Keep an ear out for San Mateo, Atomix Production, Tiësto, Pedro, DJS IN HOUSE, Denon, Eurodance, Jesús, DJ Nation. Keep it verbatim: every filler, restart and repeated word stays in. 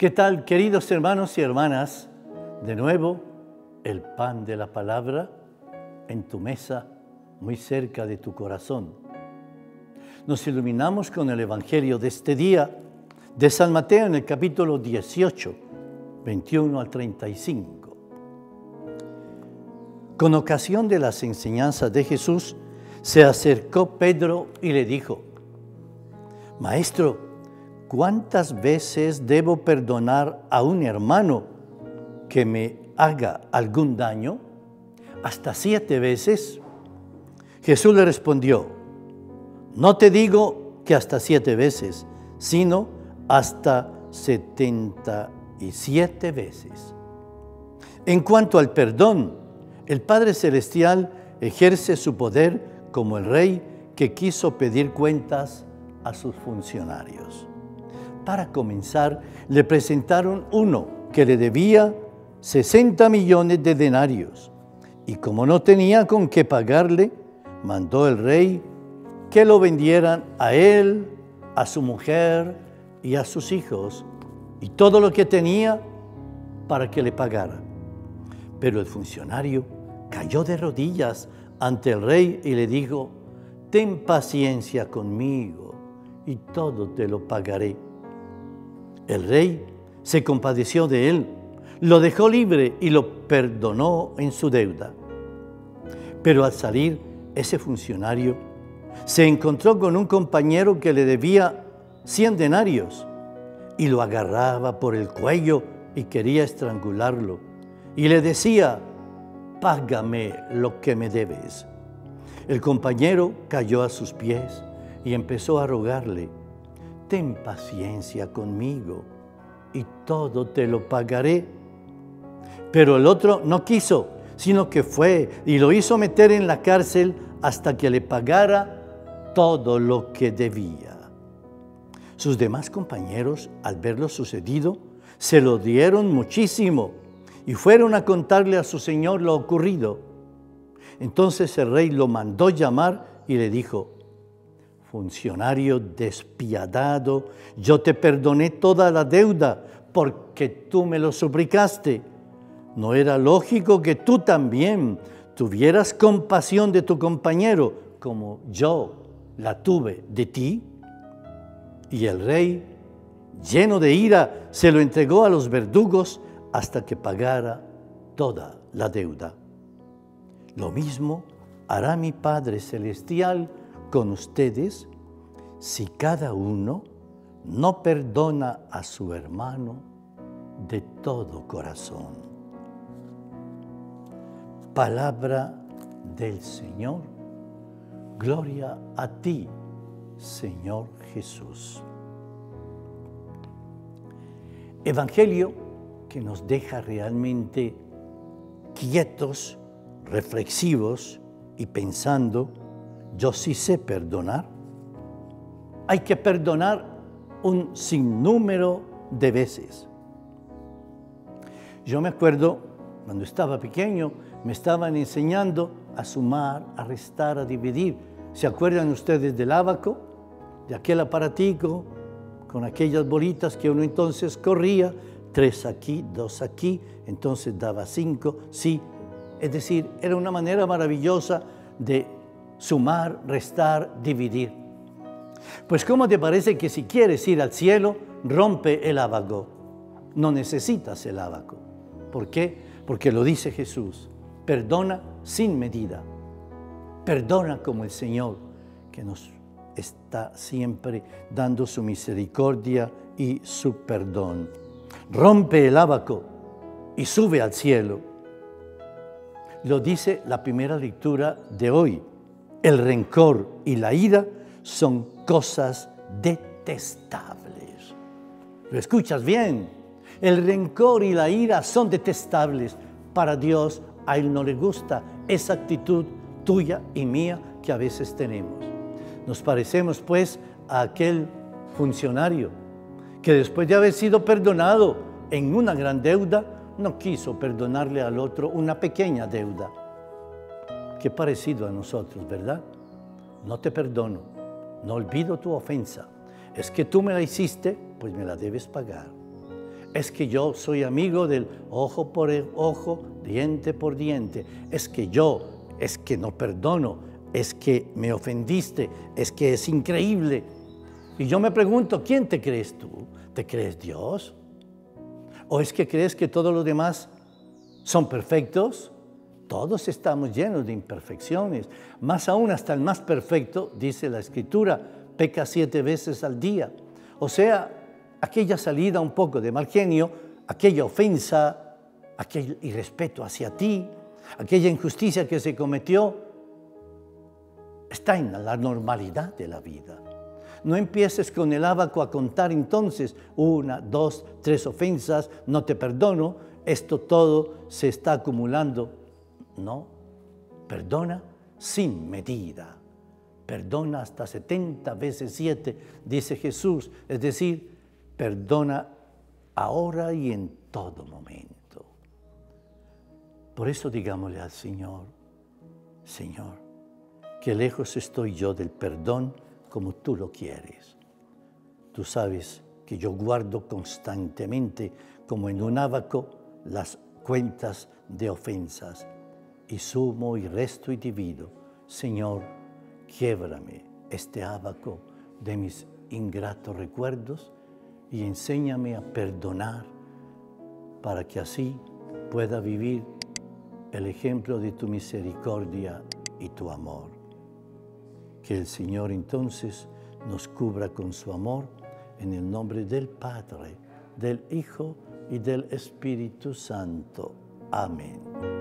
¿Qué tal, queridos hermanos y hermanas? De nuevo, el pan de la palabra en tu mesa, muy cerca de tu corazón. Nos iluminamos con el Evangelio de este día, de San Mateo, en el capítulo dieciocho, veintiuno al treinta y cinco. Con ocasión de las enseñanzas de Jesús, se acercó Pedro y le dijo: Maestro, ¿cuántas veces debo perdonar a un hermano que me haga algún daño? ¿Hasta siete veces? Jesús le respondió: No te digo que hasta siete veces, sino hasta setenta y siete veces. En cuanto al perdón, el Padre Celestial ejerce su poder como el rey que quiso pedir cuentas a sus funcionarios. Para comenzar, le presentaron uno que le debía sesenta millones de denarios, y como no tenía con qué pagarle, mandó el rey que lo vendieran a él, a su mujer y a sus hijos, y todo lo que tenía, para que le pagara. Pero el funcionario cayó de rodillas ante el rey y le dijo: Ten paciencia conmigo y todo te lo pagaré. El rey se compadeció de él, lo dejó libre y lo perdonó en su deuda. Pero al salir, ese funcionario se encontró con un compañero que le debía cien denarios y lo agarraba por el cuello y quería estrangularlo, y le decía: Págame lo que me debes. El compañero cayó a sus pies y empezó a rogarle: Ten paciencia conmigo y todo te lo pagaré. Pero el otro no quiso, sino que fue y lo hizo meter en la cárcel hasta que le pagara todo lo que debía. Sus demás compañeros, al ver lo sucedido, se lo dieron muchísimo y fueron a contarle a su señor lo ocurrido. Entonces el rey lo mandó llamar y le dijo: Funcionario despiadado, yo te perdoné toda la deuda porque tú me lo suplicaste. ¿No era lógico que tú también tuvieras compasión de tu compañero como yo la tuve de ti? Y el rey, lleno de ira, se lo entregó a los verdugos hasta que pagara toda la deuda. Lo mismo hará mi Padre Celestial con ustedes si cada uno no perdona a su hermano de todo corazón. Palabra del Señor. Gloria a ti, Señor Jesús. Evangelio que nos deja realmente quietos, reflexivos y pensando: yo sí sé perdonar. Hay que perdonar un sinnúmero de veces. Yo me acuerdo, cuando estaba pequeño, me estaban enseñando a sumar, a restar, a dividir. ¿Se acuerdan ustedes del ábaco? De aquel aparatico con aquellas bolitas que uno entonces corría, tres aquí, dos aquí, entonces daba cinco, sí. Es decir, era una manera maravillosa de sumar, restar, dividir. Pues ¿cómo te parece que si quieres ir al cielo, rompe el ábaco? No necesitas el ábaco. ¿Por qué? Porque lo dice Jesús: perdona sin medida. Perdona como el Señor, que nos está siempre dando su misericordia y su perdón. Rompe el ábaco y sube al cielo. Lo dice la primera lectura de hoy. El rencor y la ira son cosas detestables. ¿Lo escuchas bien? El rencor y la ira son detestables. Para Dios, a Él no le gusta esa actitud tuya y mía que a veces tenemos. Nos parecemos, pues, a aquel funcionario que, después de haber sido perdonado en una gran deuda, no quiso perdonarle al otro una pequeña deuda. Qué parecido a nosotros, ¿verdad? No te perdono, no olvido tu ofensa. Es que tú me la hiciste, pues me la debes pagar. Es que yo soy amigo del ojo por el ojo, diente por diente. Es que yo, es que no perdono, es que me ofendiste, es que es increíble. Y yo me pregunto, ¿quién te crees tú? ¿Te crees Dios? ¿O es que crees que todos los demás son perfectos? Todos estamos llenos de imperfecciones. Más aún, hasta el más perfecto, dice la Escritura, peca siete veces al día. O sea, aquella salida un poco de mal genio, aquella ofensa, aquel irrespeto hacia ti, aquella injusticia que se cometió, está en la normalidad de la vida. No empieces con el ábaco a contar entonces una, dos, tres ofensas, no te perdono, esto todo se está acumulando. No, perdona sin medida. Perdona hasta setenta veces siete, dice Jesús, es decir, perdona ahora y en todo momento. Por eso digámosle al Señor, Señor, que lejos estoy yo del perdón como tú lo quieres. Tú sabes que yo guardo constantemente, como en un ábaco, las cuentas de ofensas, y sumo y resto y divido. Señor, quiébrame este ábaco de mis ingratos recuerdos y enséñame a perdonar para que así pueda vivir el ejemplo de tu misericordia y tu amor. Que el Señor entonces nos cubra con su amor en el nombre del Padre, del Hijo y del Espíritu Santo. Amén.